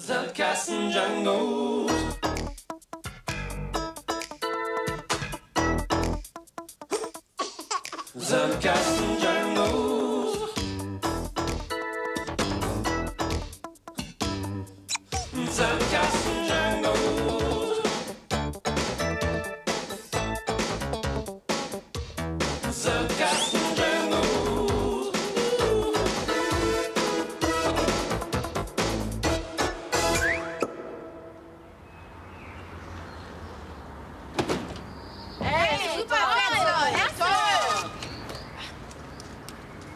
Sandkasten-Djangos. Sandkasten-Djangos. Sandkasten-Djangos. Sandkasten-Djangos.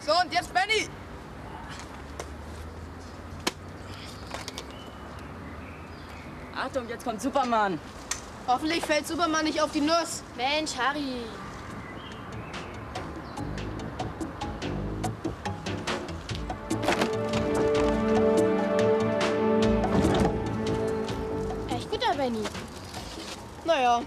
So, und jetzt Benni! Achtung, jetzt kommt Superman! Hoffentlich fällt Superman nicht auf die Nuss! Mensch, Harry! Echt guter Benni! Naja.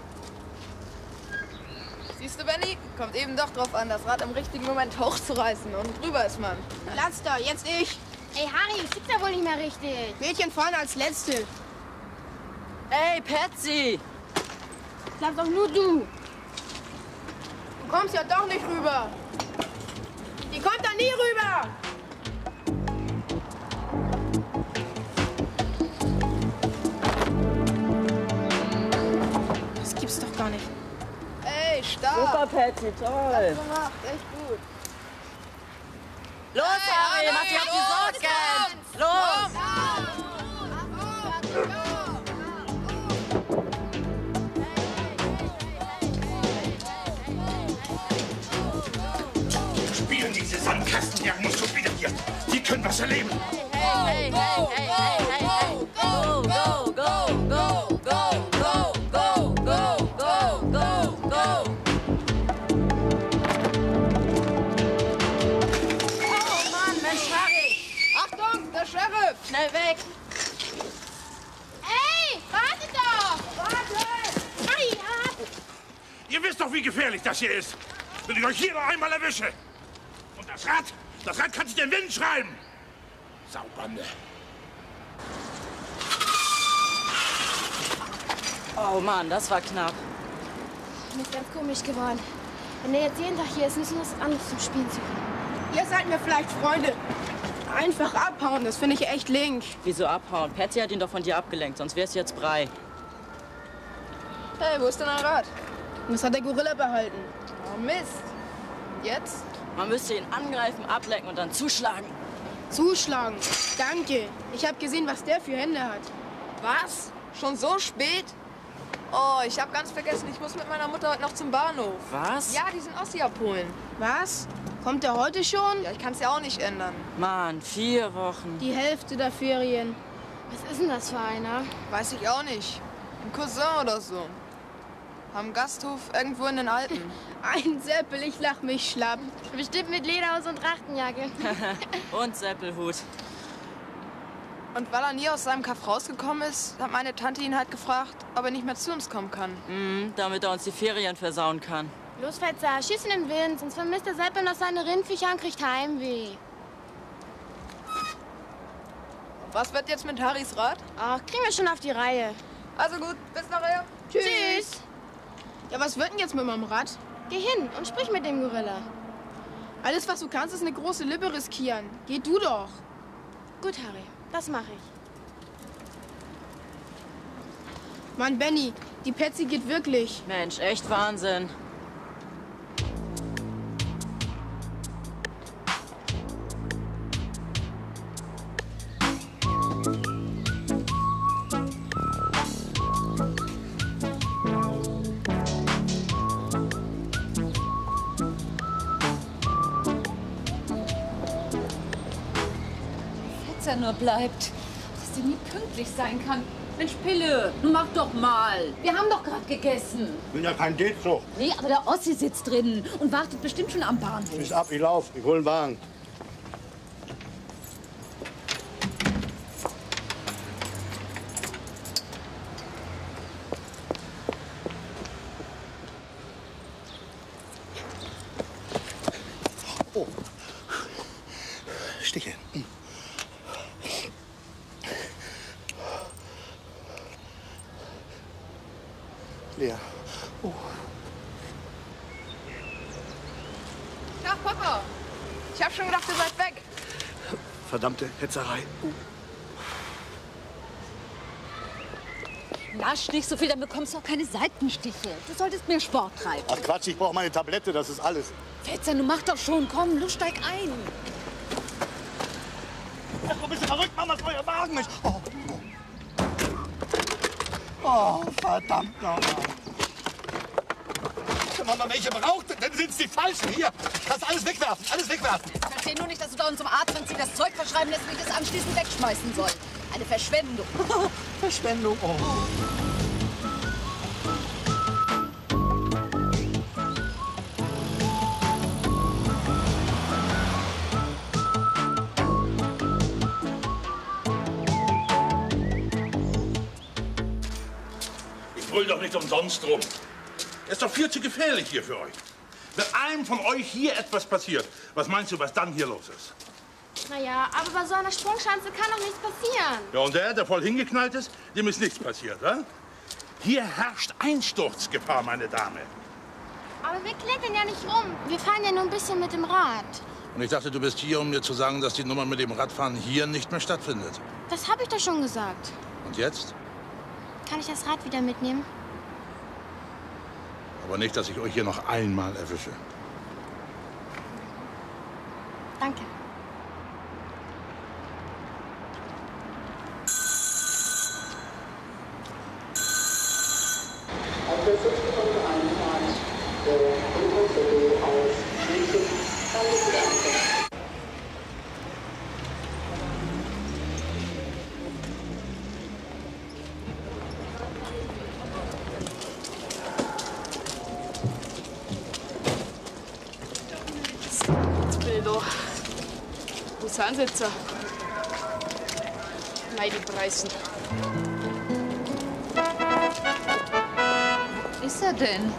Siehst du, Benni? Kommt eben doch drauf an, das Rad im richtigen Moment hochzureißen und drüber ist man. Platz da, jetzt ich! Ey, Harry, ich krieg da wohl nicht mehr richtig. Mädchen fahren als Letzte. Ey, Patsy! Bleib doch nur du. Du kommst ja doch nicht rüber. Die kommt da nie rüber! Das gibt's doch gar nicht. Stark. Super, Patsy, toll! Echt gut. Los, Harry, mach dir auf die Sorgen! Los! Spielen diese Sandkasten-Djangos schon wieder hier! Die können was erleben! Hey, hey, hey, hey, hey, hey, hey! Go, go, go, go, go, go, go, go, go, go, go! Sheriff, schnell weg! Ey, warte doch! Warte! Harry, ab! Ihr wisst doch, wie gefährlich das hier ist. Wenn ich euch hier noch einmal erwische. Und das Rad kann sich den Wind schreiben. Saubande. Oh Mann, das war knapp. Mir ist ganz komisch geworden. Wenn der jetzt jeden Tag hier ist, müssen wir was anderes zum Spielen zu können. Ihr seid mir vielleicht Freunde. Einfach abhauen, das finde ich echt link. Wieso abhauen? Patsy hat ihn doch von dir abgelenkt, sonst wär's jetzt Brei. Hey, wo ist denn dein Rad? Das hat der Gorilla behalten. Oh Mist. Und jetzt? Man müsste ihn angreifen, ablenken und dann zuschlagen. Zuschlagen? Danke. Ich habe gesehen, was der für Hände hat. Was? Schon so spät? Oh, ich habe ganz vergessen, ich muss mit meiner Mutter heute noch zum Bahnhof. Was? Ja, die sind Ossi abholen. Was? Kommt er heute schon? Ja, ich kann es ja auch nicht ändern. Mann, 4 Wochen. Die Hälfte der Ferien. Was ist denn das für einer? Weiß ich auch nicht. Ein Cousin oder so. Am Gasthof irgendwo in den Alpen. Ein Seppel, ich lach mich schlapp. Bestimmt mit Lederhaus und Trachtenjacke. Und Seppelhut. Und weil er nie aus seinem Kaff rausgekommen ist, hat meine Tante ihn halt gefragt, ob er nicht mehr zu uns kommen kann. Mhm, damit er uns die Ferien versauen kann. Los, Fetzer, schieß in den Wind, sonst vermisst der Seppel noch seine Rindviecher und kriegt Heimweh. Was wird jetzt mit Harrys Rad? Ach, kriegen wir schon auf die Reihe. Also gut, bis nachher. Tschüss. Tschüss. Ja, was wird denn jetzt mit meinem Rad? Geh hin und sprich mit dem Gorilla. Alles, was du kannst, ist eine große Lippe riskieren. Geh du doch. Gut, Harry, das mache ich. Mann, Benni, die Patsy geht wirklich. Mensch, echt Wahnsinn. Nur bleibt, dass sie nie pünktlich sein kann. Mensch, Pille, nun mach doch mal. Wir haben doch gerade gegessen. Ich bin ja kein Dezug. Nee, aber der Ossi sitzt drin und wartet bestimmt schon am Bahnhof. Ist ab, ich lauf, ich hol einen Wagen. Oh. Stiche. leer. Oh. Ach, Papa. Ich hab schon gedacht, ihr seid weg. Verdammte Hetzerei. Lasch nicht so viel, dann bekommst du auch keine Seitenstiche. Du solltest mehr Sport treiben. Ach Quatsch, ich brauche meine Tablette, das ist alles. Fetzer, du mach doch schon. Komm, los, steig ein. Ach, du bist verrückt, Mama, das war euer Wagen, Mensch. Oh. Oh, verdammt nochmal. Wenn man welche braucht, dann sind es die Falschen. Hier, kannst alles wegwerfen, alles wegwerfen. Ich verstehe nur nicht, dass du da uns zum Arzt, wenn sie das Zeug verschreiben lässt, wie ich das anschließend wegschmeißen soll. Eine Verschwendung. Verschwendung, oh. Ich brüll doch nicht umsonst rum. Das ist doch viel zu gefährlich hier für euch. Wenn einem von euch hier etwas passiert, was meinst du, was dann hier los ist? Naja, aber bei so einer Sprungschanze kann doch nichts passieren. Ja, und der voll hingeknallt ist, dem ist nichts passiert, oder? Hier herrscht Einsturzgefahr, meine Dame. Aber wir klettern ja nicht rum. Wir fahren ja nur ein bisschen mit dem Rad. Und ich dachte, du bist hier, um mir zu sagen, dass die Nummer mit dem Radfahren hier nicht mehr stattfindet. Das habe ich doch schon gesagt. Und jetzt? Kann ich das Rad wieder mitnehmen? Aber nicht, dass ich euch hier noch einmal erwische. Danke. Auf der 5. Minute Einfahrt der Unterseele aus München kann ich gut anfangen. Jetzt bin ich da. Wo sind sie jetzt? Nein, die Preisen. Was ist er denn?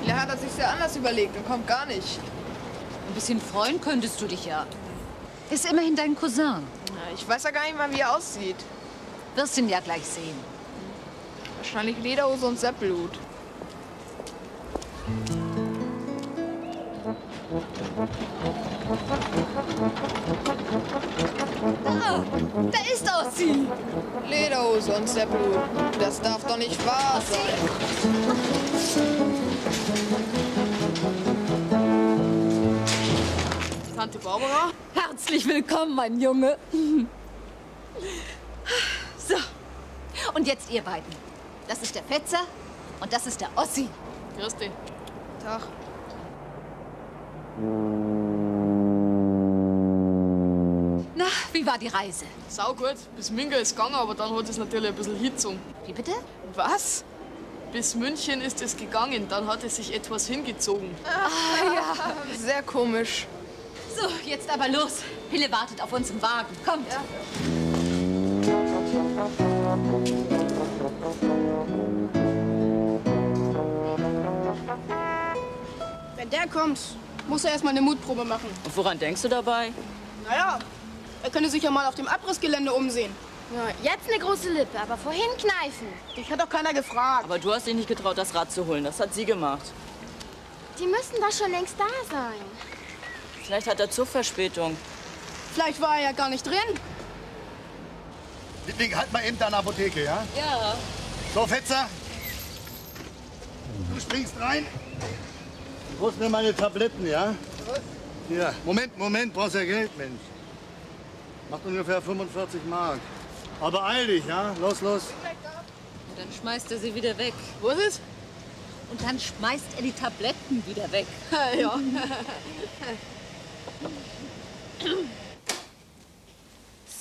Vielleicht hat er sich's ja anders überlegt und kommt gar nicht. Ein bisschen freuen könntest du dich ja. Ist immerhin dein Cousin. Na, ich weiß ja gar nicht mal, wie er aussieht. Wirst ihn ja gleich sehen. Wahrscheinlich Lederhose und Seppelhut. Ah, da ist auch sie! Lederhose und Seppelhut. Das darf doch nicht wahr sein. Tante Barbara? Herzlich willkommen, mein Junge. So, und jetzt ihr beiden. Das ist der Fetzer und das ist der Ossi. Grüß dich. Tag. Na, wie war die Reise? Sau gut. Bis München ist gegangen, aber dann hat es natürlich ein bisschen hingezogen. Wie bitte? Was? Bis München ist es gegangen, dann hat es sich etwas hingezogen. Ah, ja. Sehr komisch. So, jetzt aber los. Hille wartet auf uns im Wagen. Kommt. Ja. Wenn der kommt, muss er erstmal eine Mutprobe machen. Und woran denkst du dabei? Naja, er könnte sich ja mal auf dem Abrissgelände umsehen. Ja, jetzt eine große Lippe, aber vorhin kneifen. Dich hat doch keiner gefragt. Aber du hast dich nicht getraut, das Rad zu holen. Das hat sie gemacht. Die müssen doch schon längst da sein. Vielleicht hat er Zugverspätung. Vielleicht war er ja gar nicht drin. Das Ding halt mal eben da in der Apotheke, ja? Ja. So, Fetzer. Du springst rein. Du brauchst mir meine Tabletten, ja? Was? Ja. Moment, brauchst ja Geld, Mensch. Macht ungefähr 45 Mark. Aber eil dich, ja? Los. Und dann schmeißt er sie wieder weg. Wo ist es? Und dann schmeißt er die Tabletten wieder weg. Ja.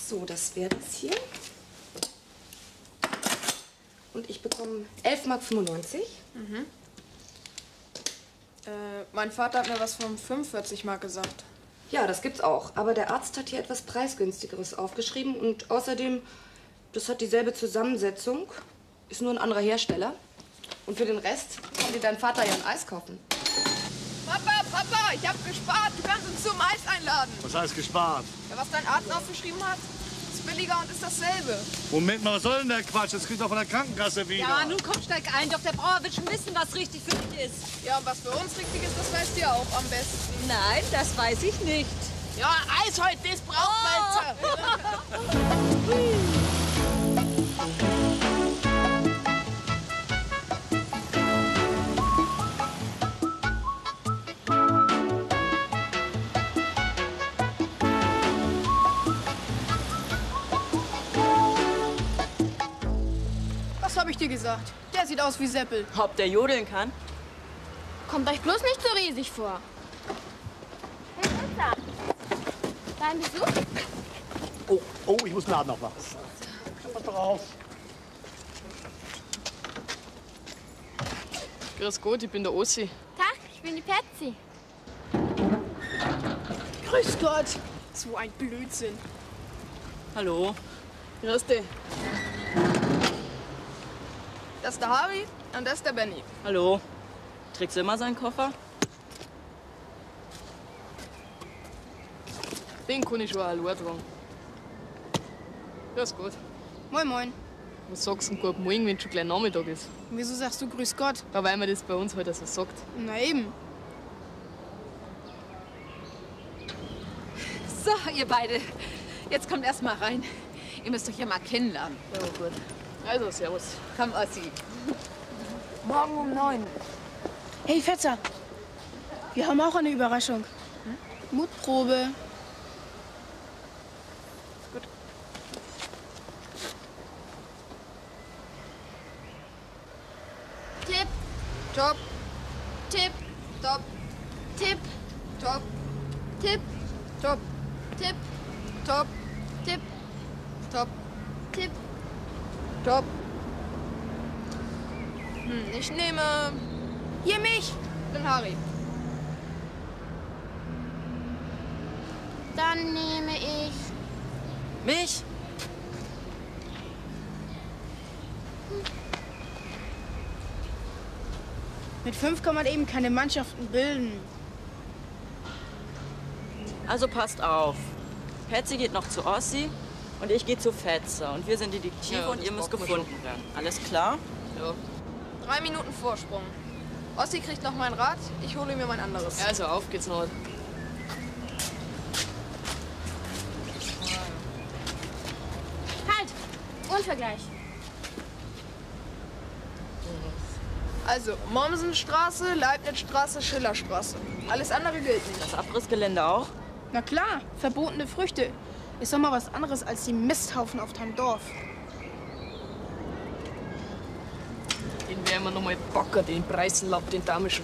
So, das wäre das hier. Und ich bekomme 11,95 Mark. Mhm. Mein Vater hat mir was von 45 Mark gesagt. Ja, das gibt's auch. Aber der Arzt hat hier etwas Preisgünstigeres aufgeschrieben. Und außerdem, das hat dieselbe Zusammensetzung, ist nur ein anderer Hersteller. Und für den Rest kann dir dein Vater ja ein Eis kaufen. Papa, Papa, ich hab gespart. Du kannst uns zum Eis einladen. Was heißt gespart? Ja, was dein Arzt aufgeschrieben hat, ist billiger und ist dasselbe. Moment mal, was soll denn der Quatsch? Das kriegt doch von der Krankenkasse wieder. Ja, nun komm, steig ein. Doch der Brauer wird schon wissen, was richtig für dich ist. Ja, und was für uns richtig ist, das weißt du ja auch am besten. Nein, das weiß ich nicht. Ja, Eis heute, das braucht man. Dir gesagt. Der sieht aus wie Seppel. Ob der jodeln kann? Kommt euch bloß nicht so riesig vor. Wer ist da? Dein Besuch? Oh, oh, ich muss den Laden aufmachen. Pass doch auf. Grüß Gott, ich bin der Ossi. Tag, ich bin die Petzi. Grüß Gott. So ein Blödsinn. Hallo. Grüß dich. Das ist der Harry und das ist der Benny. Hallo. Trägst du immer seinen Koffer? Den kann ich schon alleine tragen. Grüß Gott. Moin, moin. Was sagst du denn guten Morgen, wenn schon gleich Nachmittag ist? Und wieso sagst du Grüß Gott? Ja, weil man das bei uns heute so sagt. Na eben. So, ihr beide. Jetzt kommt erst mal rein. Ihr müsst euch ja mal kennenlernen. Ja, gut. Also, servus. Komm, Ossi. Morgen um 9. Hey, Fetzer. Wir haben auch eine Überraschung. Hm? Mutprobe. Gut. Tipp. Top. Tipp. Top. Tipp. Top. Tipp. Top. Tipp. Top. Tipp. Top. Tipp. Top. Ich nehme hier mich. Ich bin Harry. Dann nehme ich mich. Mit 5 kann man eben keine Mannschaften bilden. Also passt auf. Petzi geht noch zu Ossi. Und ich gehe zu Fetzer. Und wir sind Detektive, ja, und ihr müsst gefunden werden. Alles klar? Ja. 3 Minuten Vorsprung. Ossi kriegt noch mein Rad, ich hole mir mein anderes. Also, auf geht's noch. Halt! Unvergleich. Also, Mommsenstraße, Leibnizstraße, Schillerstraße. Alles andere gilt nicht. Das Abrissgelände auch? Na klar, verbotene Früchte. Ist doch mal was anderes als die Misthaufen auf deinem Dorf. Den werden wir noch mal bocken, den Preisenlapp, den Damischen.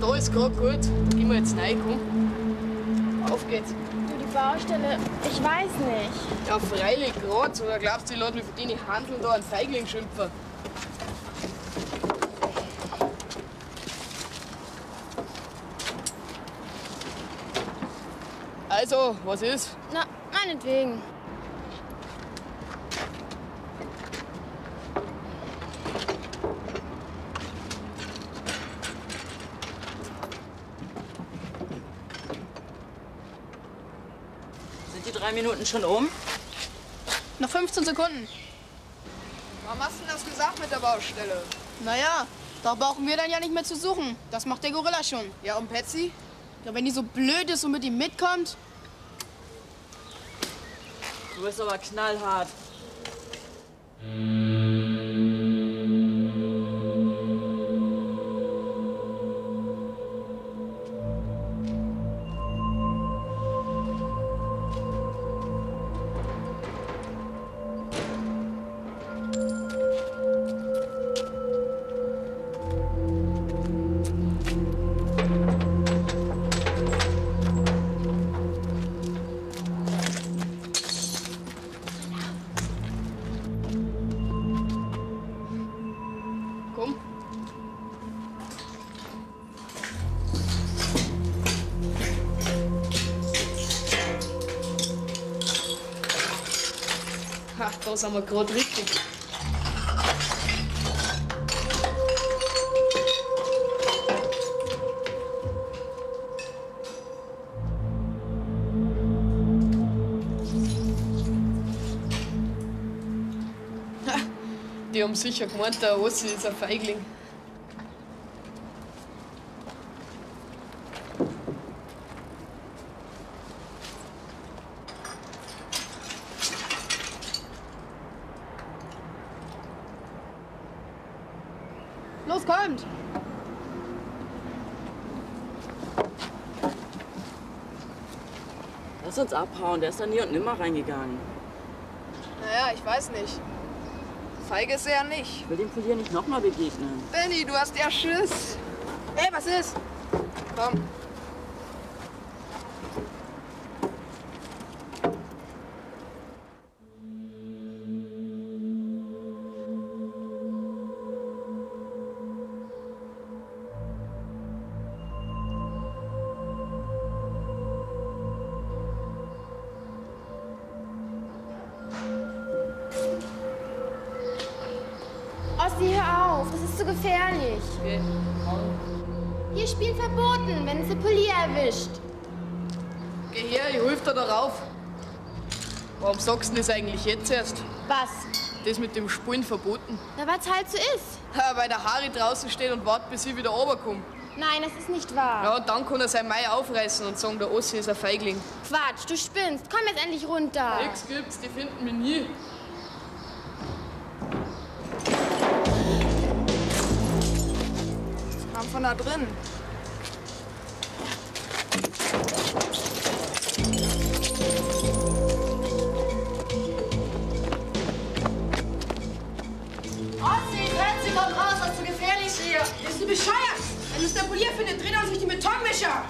Da ist gerade gut. Da gehen wir jetzt rein, komm. Auf geht's. Du, die Baustelle, ich weiß nicht. Ja, freilich, gerade. Oder glaubst du, die Leute, wie für die handeln, da einen Feigling schimpfen? Also, was ist? Na, meinetwegen. Die 3 Minuten schon um? Noch 15 Sekunden. Warum hast du das gesagt mit der Baustelle? Naja, da brauchen wir dann ja nicht mehr zu suchen. Das macht der Gorilla schon. Ja, und Petzi? Ja, wenn die so blöd ist und mit ihm mitkommt. Du bist aber knallhart. Ha, da sind wir gerade richtig. Ha, die haben sicher gemeint, der Ossi ist ein Feigling. Los, kommt! Lass uns abhauen, der ist da nie und nimmer reingegangen. Naja, ich weiß nicht. Feige ist er ja nicht. Ich will dem von dir nicht nochmal begegnen. Benni, du hast ja Schiss. Ey, was ist? Komm. Ossi, hör auf, das ist zu gefährlich. Hier spielen verboten, wenn es die Polizei erwischt. Geh her, ich helfe dir darauf. Warum sagst du das eigentlich jetzt erst? Was? Das mit dem Spielen verboten. Na, weil's halt so ist. Ja, weil der Harry draußen steht und wartet, bis ich wieder runterkomme. Nein, das ist nicht wahr. Ja, und dann kann er sein Mai aufreißen und sagen, der Ossi ist ein Feigling. Quatsch, du spinnst. Komm jetzt endlich runter. Nix gibt's, die finden mich nie. Von da drin. Ossi, Frenzi, komm raus, das ist so gefährlich hier. Bist du bescheuert? Wenn es der Polier findet, dreht er uns nicht den Betonmischer.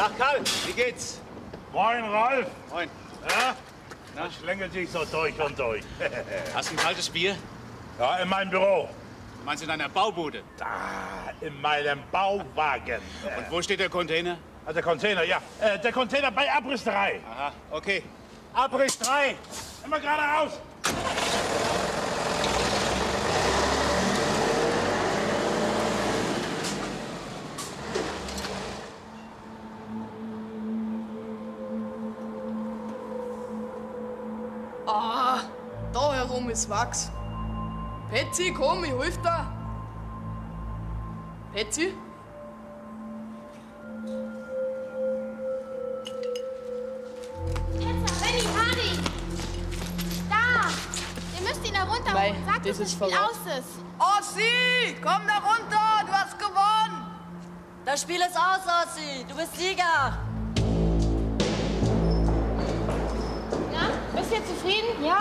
Ach, Karl, wie geht's? Moin, Ralf. Moin. Ja? Na, schlängelt sich so durch und durch. Hast du ein kaltes Bier? Ja, in meinem Büro. Meinst du in deiner Baubude? Da, in meinem Bauwagen. Und wo steht der Container? Ah, der Container, ja. Der Container bei Abriss 3. Aha, okay. Abriss 3. Immer geradeaus. Ah, da herum ist Wachs. Petzi, komm, ich helf dir. Petzi? Ketzer, Benni, Harry! Da! Ihr müsst ihn da runterholen. Sagt uns nicht, wie aus ist. Ossi, komm da runter, du hast gewonnen. Das Spiel ist aus, Ossi. Du bist Sieger. Bist du jetzt zufrieden? Ja?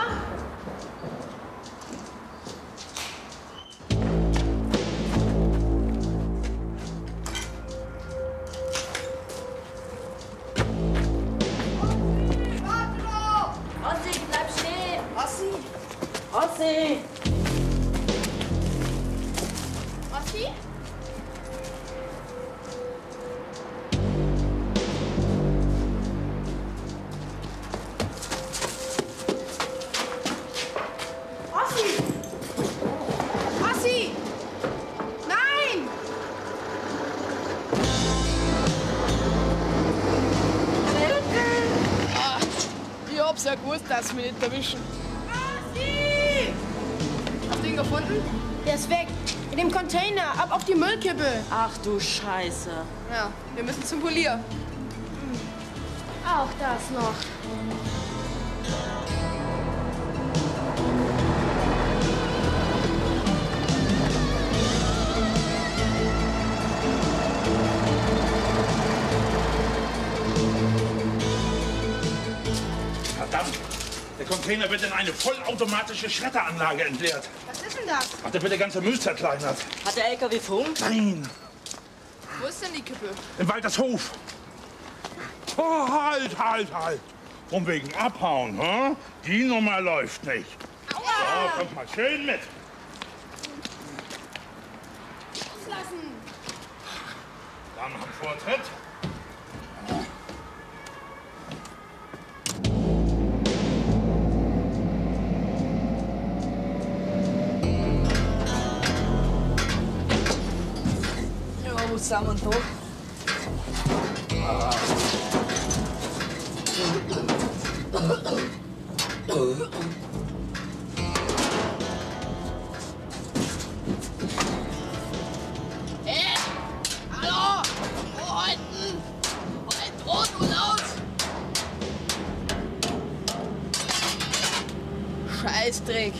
Ossi, warte doch! Ossi, bleib stehen! Ossi! Ossi! Ossi? Ich hab's ja gewusst, dass sie mich nicht erwischen. Ossi! Hast du ihn gefunden? Der ist weg. In dem Container. Ab auf die Müllkippe. Ach du Scheiße. Ja, wir müssen zum Polier. Auch das noch. Der Container wird in eine vollautomatische Schredderanlage entleert. Was ist denn das? Ach, da wird der ganze Müll zerkleinert. Hat der LKW Funk? Nein. Wo ist denn die Kippe? Im Waltershof. Oh, halt! Von wegen abhauen, hä? Die Nummer läuft nicht. Aua! So, kommt mal schön mit. Loslassen! Dann am Vortritt. Zusammen und hoch. Hallo! Wo halten? Wo halten Brot und aus? Scheißdreck.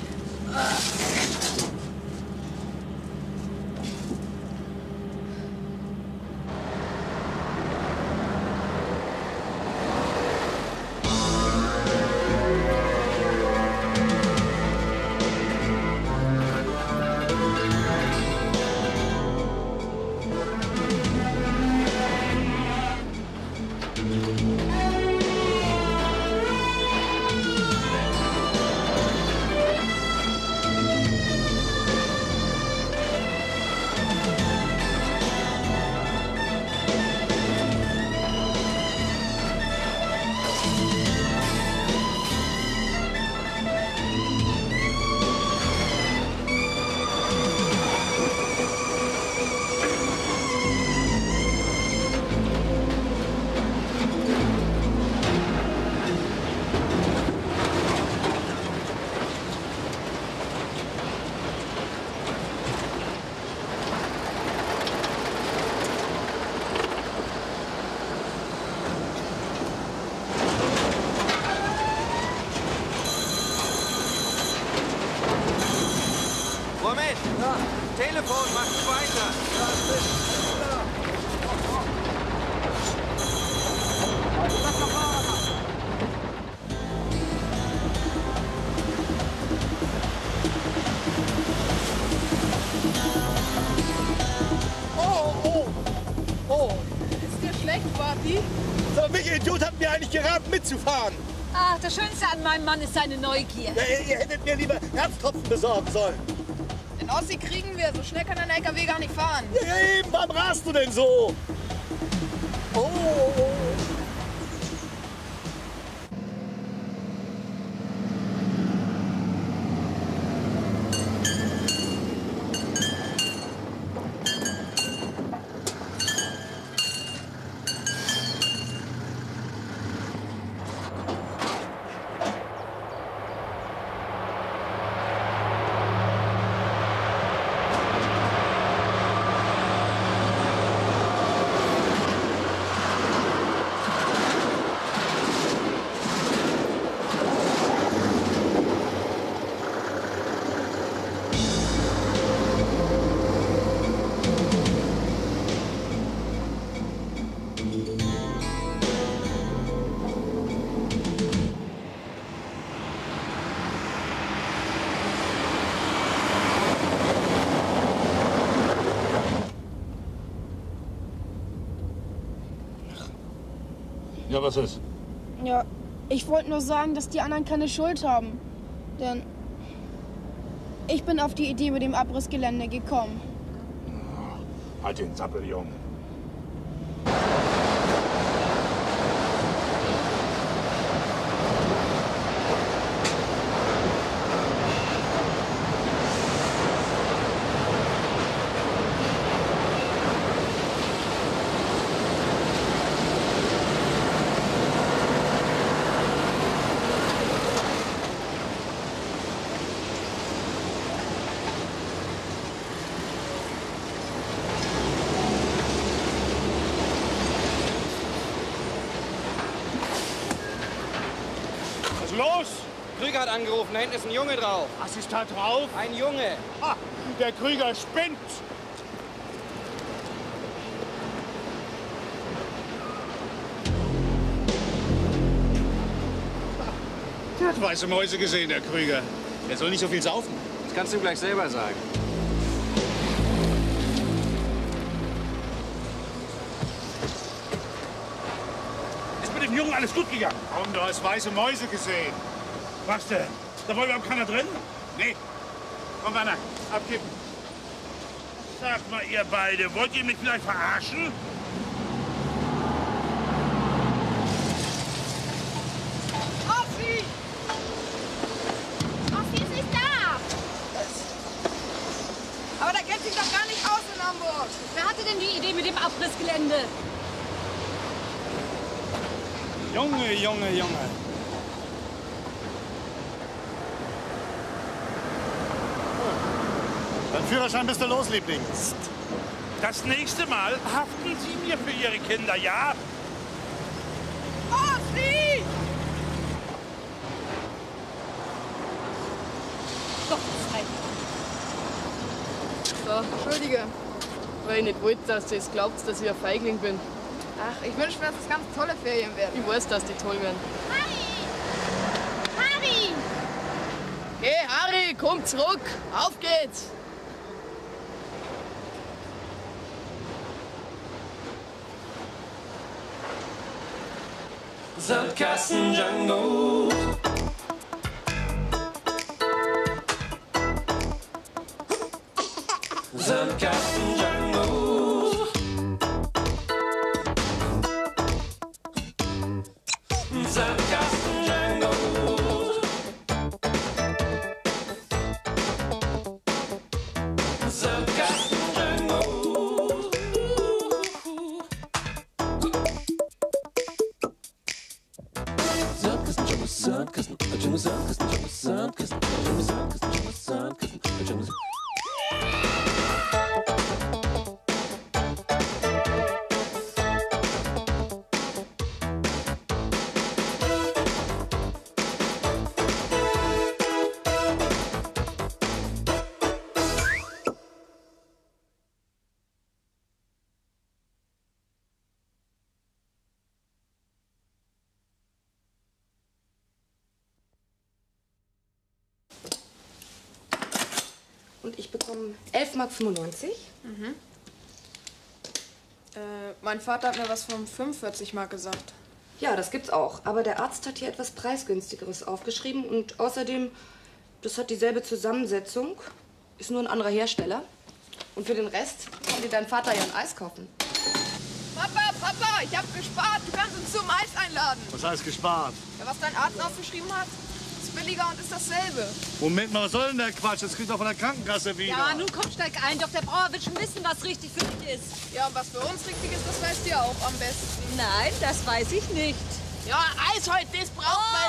Mitzufahren. Ach, das Schönste an meinem Mann ist seine Neugier. Ja, ihr hättet mir lieber Herztopfen besorgen sollen. Den Ossi kriegen wir, so schnell kann ein LKW gar nicht fahren. Ja, eben, warum rast du denn so? Oh. Ja, was ist? Ja, ich wollte nur sagen, dass die anderen keine Schuld haben. Denn ich bin auf die Idee mit dem Abrissgelände gekommen. Oh, halt den Zappel, Junge. Krüger hat angerufen, da hinten ist ein Junge drauf. Was ist da drauf? Ein Junge. Ha, der Krüger spinnt. Der hat weiße Mäuse gesehen, der Krüger. Der soll nicht so viel saufen. Das kannst du gleich selber sagen. dem Jungen alles gut gegangen? Komm, du hast weiße Mäuse gesehen. Was denn? Da war überhaupt keiner drin? Nee. Komm, Werner, abkippen. Sagt mal, ihr beide, wollt ihr mich vielleicht verarschen? Ossi! Ossi ist nicht da! Aber da kennt sich doch gar nicht aus in Hamburg. Wer hatte denn die Idee mit dem Abrissgelände? Junge, Junge, Junge. Dein Führerschein bist du los, Liebling. Das nächste Mal haften Sie mir für Ihre Kinder, ja? Ossi! So, entschuldige. Weil ich nicht wollte, dass du es glaubst, dass ich ein Feigling bin. Ach, ich wünsche mir, dass es ganz tolle Ferien werden. Ich weiß, dass die toll werden. Harry! Harry! Hey, Harry, komm zurück! Auf geht's! Sandkasten-Djangos. Sandkasten-Djangos. Sandkasten-Djangos. Sandkasten-Djangos. Sandkasten-Djangos. Sandkasten-Djangos. Sandkasten-Djangos. Sandkasten-Djangos. Sandkasten-Djangos. Und ich bekomme 11,95 Mark. Mhm. Mein Vater hat mir was von 45 Mark gesagt. Ja, das gibt's auch. Aber der Arzt hat hier etwas Preisgünstigeres aufgeschrieben. Und außerdem, das hat dieselbe Zusammensetzung, ist nur ein anderer Hersteller. Und für den Rest kann dir dein Vater ja ein Eis kaufen. Papa, Papa, ich hab gespart. Du kannst uns zum Eis einladen. Was heißt gespart? Ja, was dein Arzt aufgeschrieben hat. Billiger und ist dasselbe. Moment mal, was soll denn der Quatsch? Das kriegt doch von der Krankenkasse wieder. Ja, nun komm, steig ein. Doch der Brauer will schon wissen, was richtig für dich ist. Ja, und was für uns richtig ist, das weißt du ja auch am besten. Nein, das weiß ich nicht. Ja, Eis heute, das braucht man.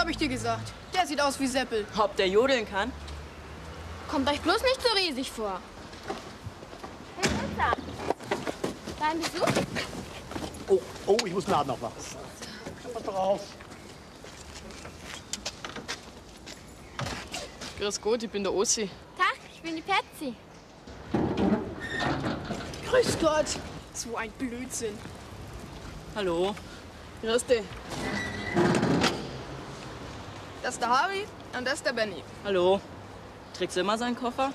Hab ich dir gesagt. Der sieht aus wie Seppel. Ob der jodeln kann? Kommt euch bloß nicht so riesig vor. Wer ist da? Dein Besuch? Oh, oh, ich muss laden noch was. Pass doch auf. Grüß Gott, ich bin der Ossi. Tag, ich bin die Petzi. Grüß Gott. So ein Blödsinn. Hallo. Grüß dich. Das ist der Harry und das ist der Benny. Hallo. Trägst du immer seinen Koffer?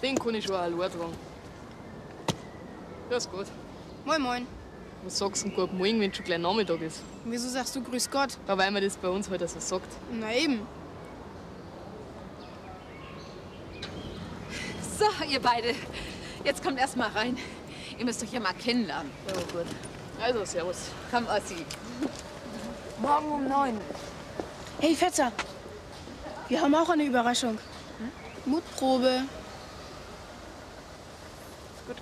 Den kann ich schon alleine tragen. Grüß Gott. Moin, moin. Was sagst du denn guten Morgen, wenn schon gleich Nachmittag ist? Und wieso sagst du Grüß Gott? Ja, weil man das bei uns heute so sagt. Na eben. So, ihr beide. Jetzt kommt erst mal rein. Ihr müsst euch ja mal kennenlernen. Ja, gut. Also, servus. Komm, Ossi. Morgen um 9. Hey, Fetzer. Wir haben auch eine Überraschung. Hm? Mutprobe. Gut.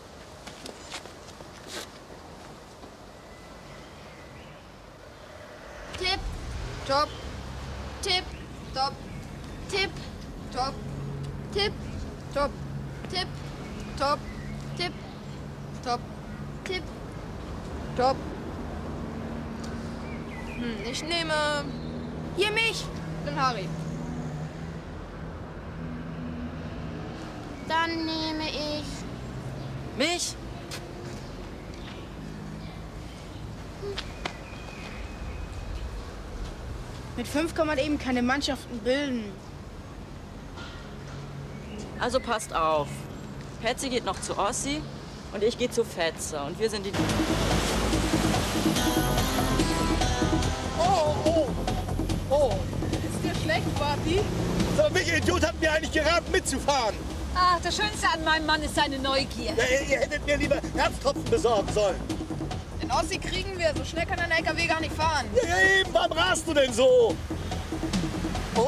Tipp. Top. Tipp. Top. Tipp. Top. Tipp. Top. Tipp. Top. Tipp. Top. Tipp. Top. Ich nehme hier mich. Ich bin Harry. Dann nehme ich... Mich? Mit 5 kann man eben keine Mannschaften bilden. Also passt auf. Petzi geht noch zu Ossi und ich gehe zu Fetze. Und wir sind die... Oh, oh, oh. Ist dir schlecht, Papi? So, welcher Idiot hat mir eigentlich geraten, mitzufahren? Ach, das Schönste an meinem Mann ist seine Neugier. Ja, ihr hättet mir lieber Herztropfen besorgen sollen. Den Ossi kriegen wir. So schnell kann ein LKW gar nicht fahren. Ja, eben, warum rast du denn so? Oh.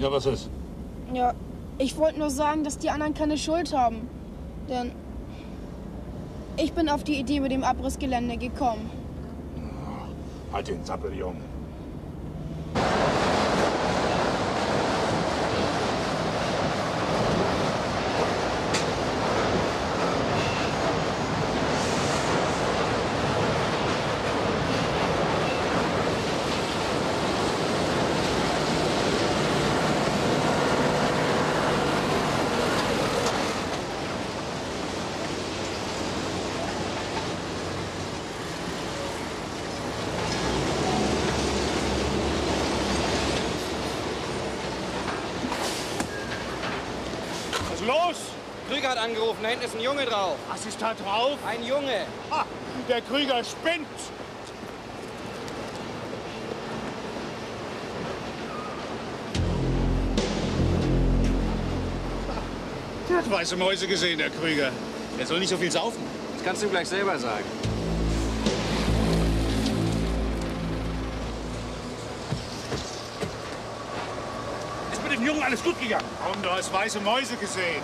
Ja, was ist? Ja, ich wollte nur sagen, dass die anderen keine Schuld haben. Denn ich bin auf die Idee mit dem Abrissgelände gekommen. Oh, halt den Zappel, Junge. Krüger hat angerufen, da hinten ist ein Junge drauf. Was ist da drauf? Ein Junge. Ha, der Krüger spinnt. Der hat weiße Mäuse gesehen, der Krüger. Der soll nicht so viel saufen. Das kannst du ihm gleich selber sagen. Ist mit dem Jungen alles gut gegangen? Komm, du hast weiße Mäuse gesehen.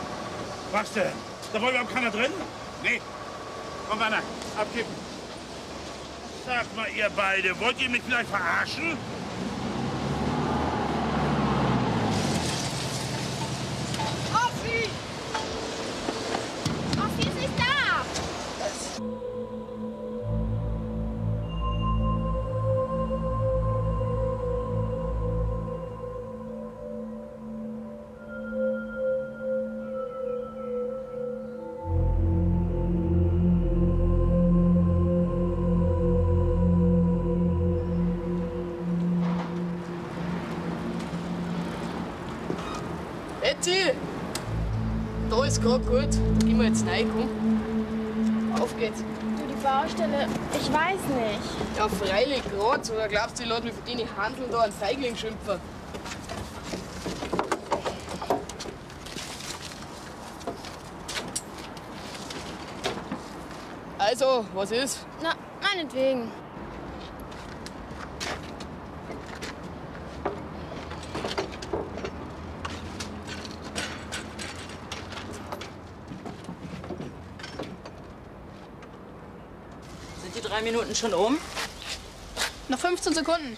Was denn? Da war überhaupt keiner drin? Nee. Komm, Werner, abkippen. Sagt mal, ihr beide, wollt ihr mich vielleicht verarschen? Ossi! Ossi ist nicht da! Da ist gerade gut. Da gehen wir jetzt rein, komm. Auf geht's. Du, die Baustelle, ich weiß nicht. Ja, freilich, gerade. Oder glaubst du, die Leute, wie für die handeln, da einen Feigling schimpfen? Also, was ist? Na, meinetwegen. Die 3 Minuten schon um? Noch 15 Sekunden.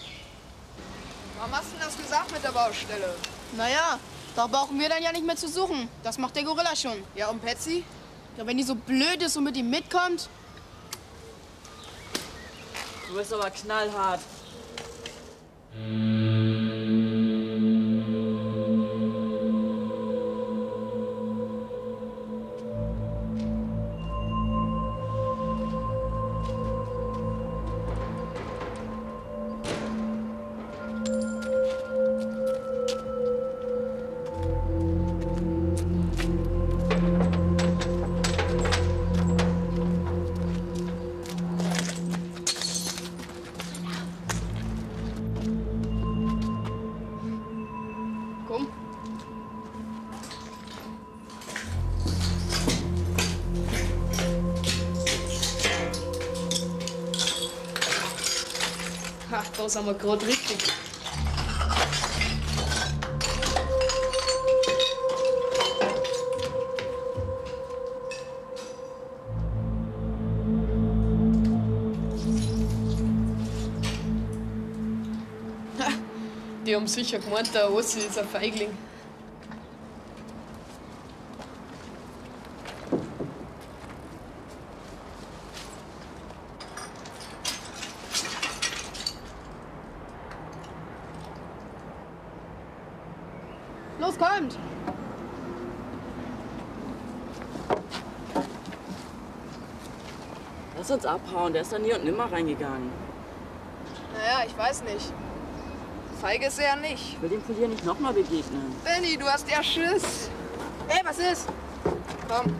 Warum hast du das gesagt mit der Baustelle? Naja, da brauchen wir dann ja nicht mehr zu suchen. Das macht der Gorilla schon. Ja, und Petzi? Ja, wenn die so blöd ist und mit ihm mitkommt. Du bist aber knallhart. Ha, da sind wir gerade richtig. Ha, die haben sicher gemeint, der Ossi ist ein Feigling. Los kommt! Lass uns abhauen, der ist dann hier und nimmer reingegangen. Naja, ich weiß nicht. Feige ist er nicht. Ich will dem von dir nicht nochmal begegnen. Benni, du hast ja Schiss. Ey, was ist? Komm.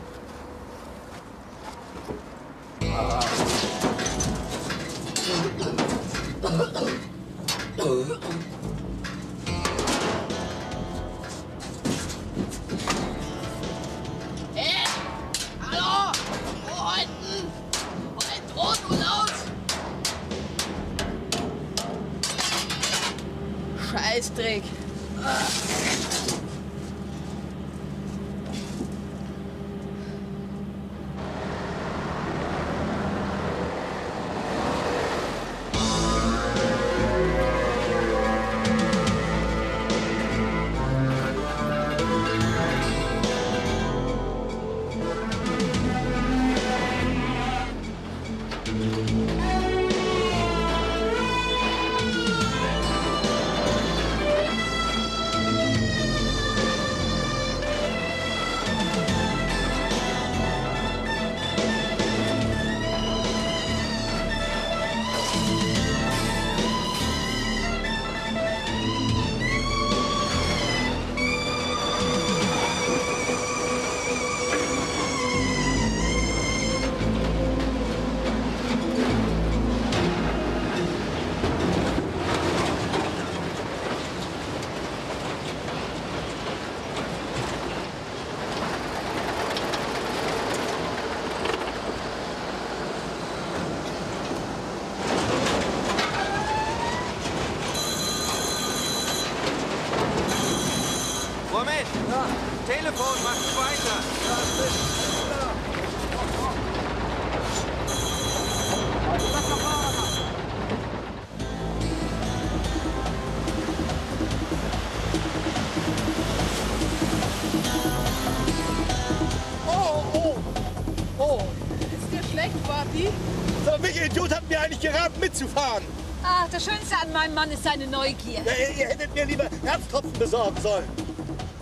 Scheißdreck. Telefon, mach du weiter! Oh! Ist dir schlecht, Party? So, welcher Idiot hat mir eigentlich geraten, mitzufahren? Ach, das Schönste an meinem Mann ist seine Neugier. Ja, ihr hättet mir lieber Herztropfen besorgen sollen.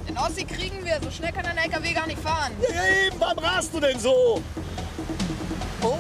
Den Ossi kriegen wir, so schnell kann ein LKW gar nicht fahren. Ja, eben, warum rast du denn so? Oh.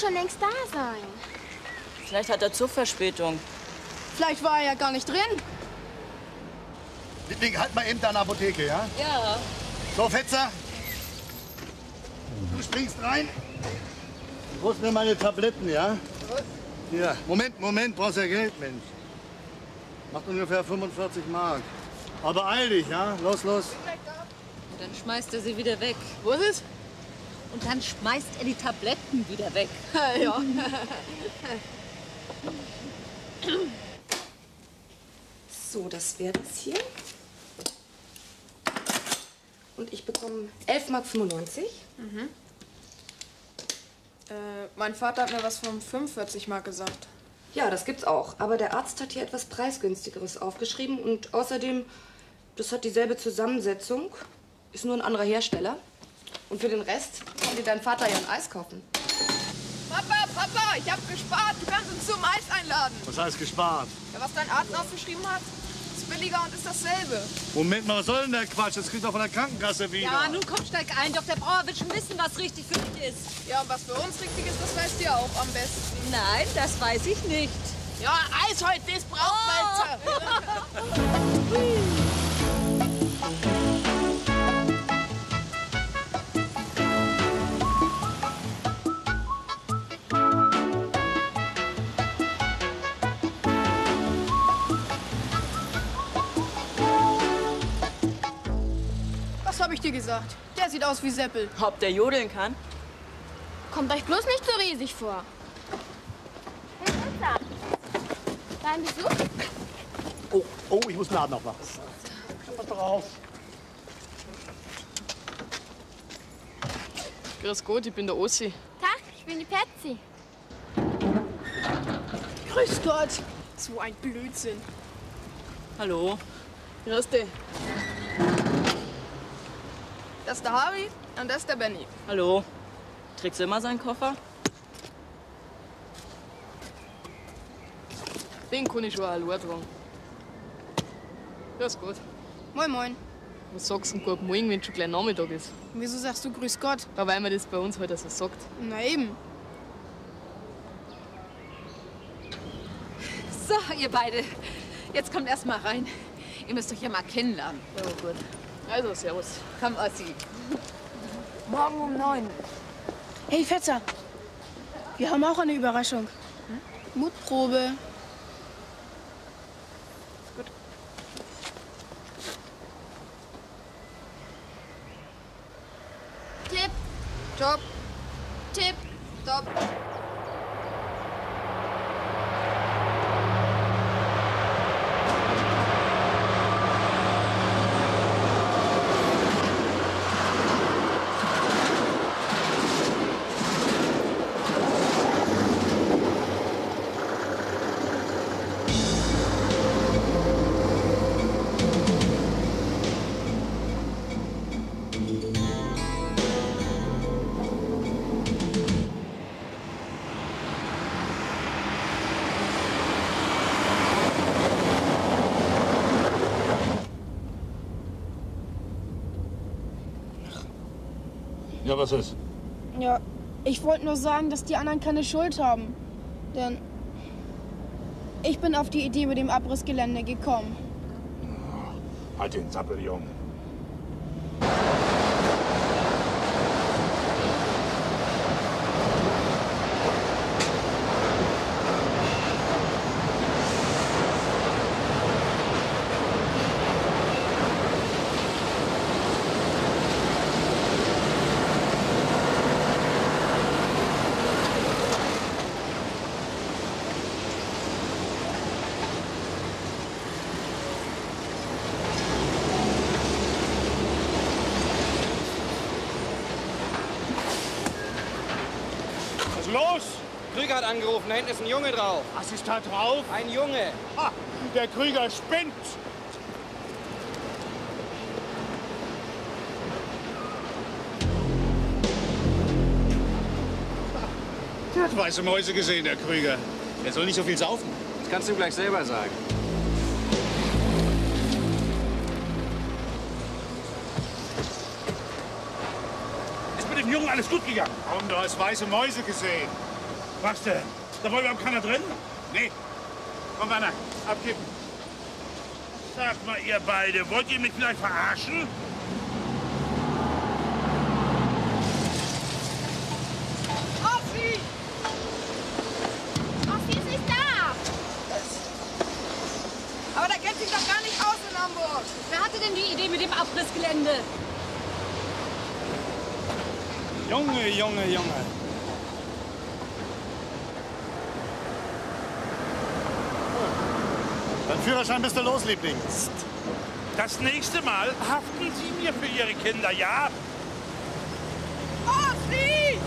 Schon längst da sein. Vielleicht hat er Zugverspätung. Vielleicht war er ja gar nicht drin. Das Ding halt mal eben deine Apotheke, ja? Ja. So, Fetzer. Du springst rein. Du brauchst mir meine Tabletten, ja? Was? Ja. Moment, brauchst ja Geld, Mensch. Macht ungefähr 45 Mark. Aber eil dich, ja? Los. Und dann schmeißt er sie wieder weg. Wo ist es? Und dann schmeißt er die Tabletten wieder weg. Ja. So, das wäre das hier. und ich bekomme 11,95 Mark. Mhm. Mein Vater hat mir was von 45 Mark gesagt. Ja, das gibt's auch. Aber der Arzt hat hier etwas Preisgünstigeres aufgeschrieben und außerdem, das hat dieselbe Zusammensetzung, ist nur ein anderer Hersteller. Und für den Rest kann dir dein Vater ja ein Eis kaufen. Papa, Papa, ich hab gespart. Du kannst uns zum Eis einladen. Was heißt gespart? Ja, was dein Arzt aufgeschrieben hat, ist billiger und ist dasselbe. Moment mal, was soll denn der Quatsch? Das kriegt doch von der Krankenkasse wieder. Ja, nun komm, steig ein. Doch der Brauer will schon wissen, was richtig für dich ist. Ja, und was für uns richtig ist, das weißt du ja auch am besten. Nein, das weiß ich nicht. Ja, Eis heute, das braucht man. Hab ich dir gesagt. Der sieht aus wie Seppel. Ob der jodeln kann? Kommt euch bloß nicht so riesig vor. Hey, Winter. Dein Besuch? Oh, oh, ich muss den Laden aufmachen. Komm drauf. Grüß Gott, ich bin der Ossi. Tag, ich bin die Petzi. Grüß Gott. So ein Blödsinn. Hallo. Grüß dich. Das ist der Harvey und das ist der Benny. Hallo. Trägst du immer seinen Koffer? Den kann ich schon allein tragen. Grüß Gott. Moin, moin. Was sagst du denn gut morgen, wenn es schon gleich Nachmittag ist? Und wieso sagst du Grüß Gott? Ja, weil man das bei uns heute so sagt. Na eben. So, ihr beide. Jetzt kommt erst mal rein. Ihr müsst euch ja mal kennenlernen. Ja, gut. Also, servus. Komm, Ossi. Morgen um 9. Hey, Fetzer. Wir haben auch eine Überraschung. Hm? Mutprobe. Gut. Tipp. Top. Tipp. Top. Ja, was ist? Ja, ich wollte nur sagen, dass die anderen keine Schuld haben. Denn ich bin auf die Idee mit dem Abrissgelände gekommen. Oh, halt den Zappel, Junge. Krüger hat angerufen, da hinten ist ein Junge drauf. Was ist da drauf? Ein Junge. Ha, der Krüger spinnt. Der hat weiße Mäuse gesehen, der Krüger. Der soll nicht so viel saufen. Das kannst du gleich selber sagen. Ist mit dem Jungen alles gut gegangen? Komm, du hast weiße Mäuse gesehen. Was denn? Da war überhaupt keiner drin? Nee. Komm, Werner, abkippen. Sagt mal, ihr beide, wollt ihr mich vielleicht verarschen? Ossi! Ossi ist nicht da! Aber da kennt sich doch gar nicht aus in Hamburg. Wer hatte denn die Idee mit dem Abrissgelände? Junge, Junge, Junge. Führerschein bist du los, Liebling. Psst. Das nächste Mal haften Sie mir für Ihre Kinder, ja? Oh, Sie!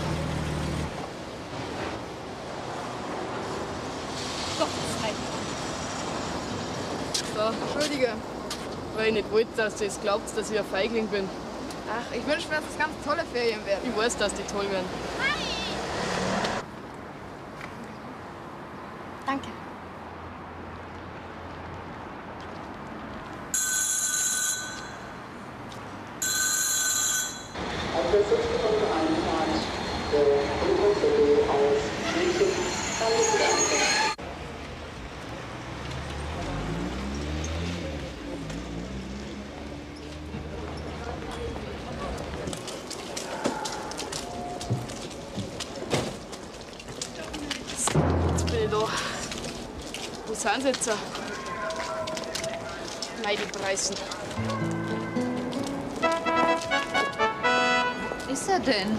So, entschuldige, weil ich nicht wollte, dass du jetzt glaubst, dass ich ein Feigling bin. Ach, ich wünsche mir, dass es ganz tolle Ferien werden. Ich weiß, dass die toll werden. Hi! Danke. Jetzt bin ich da. Wo sind sie jetzt? Nein, die Preisen. Wo ist er denn?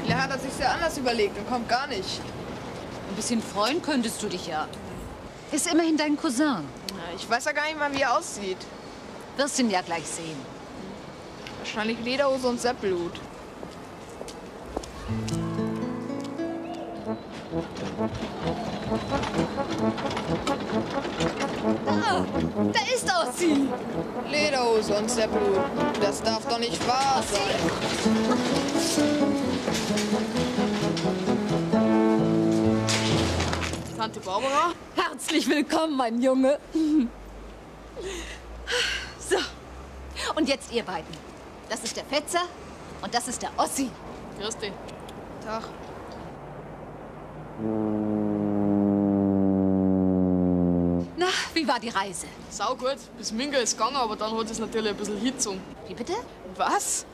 Vielleicht hat er sich's ja anders überlegt und kommt gar nicht. Ein bisschen freuen könntest du dich ja. Ist immerhin dein Cousin. Na, ich weiß ja gar nicht mal, wie er aussieht. Wirst ihn ja gleich sehen. Wahrscheinlich Lederhose und Seppelhut. Da ist Ossi! Lederhose und Seppelhut. Das darf doch nicht wahr sein. Tante Barbara? Herzlich willkommen, mein Junge. So. Und jetzt ihr beiden. Das ist der Fetzer und das ist der Ossi. Grüß dich. Tag. Na, wie war die Reise? Sau gut. Bis München ist gegangen, aber dann hat es natürlich ein bisschen Hitzung. Wie bitte? Was?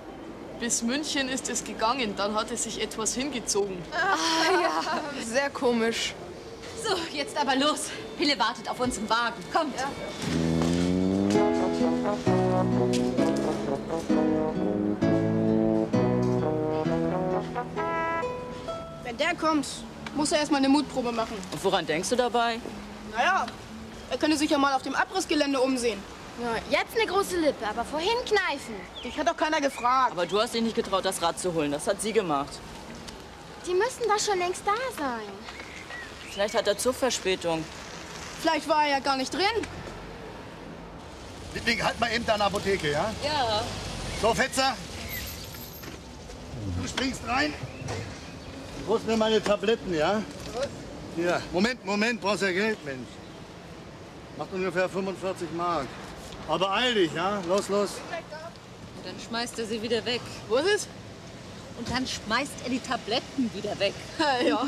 Bis München ist es gegangen, dann hat es sich etwas hingezogen. Ah, ja. Sehr komisch. So, jetzt aber los. Pille wartet auf uns im Wagen. Kommt. Ja. Wenn der kommt, muss er erstmal eine Mutprobe machen. Und woran denkst du dabei? Naja, er könnte sich ja mal auf dem Abrissgelände umsehen. Ja, jetzt eine große Lippe, aber vorhin kneifen. Dich hat doch keiner gefragt. Aber du hast dich nicht getraut, das Rad zu holen. Das hat sie gemacht. Die müssen doch schon längst da sein. Vielleicht hat er Zugverspätung. Vielleicht war er ja gar nicht drin. Das Ding halt mal eben da in der Apotheke, ja? Ja. So, Fetzer. Du springst rein. Du brauchst mir meine Tabletten, ja? Was? Ja. Moment, brauchst ja Geld, Mensch. Macht ungefähr 45 Mark. Aber eil dich, ja? Los. Und dann schmeißt er sie wieder weg. Wo ist es? Und dann schmeißt er die Tabletten wieder weg. Ja.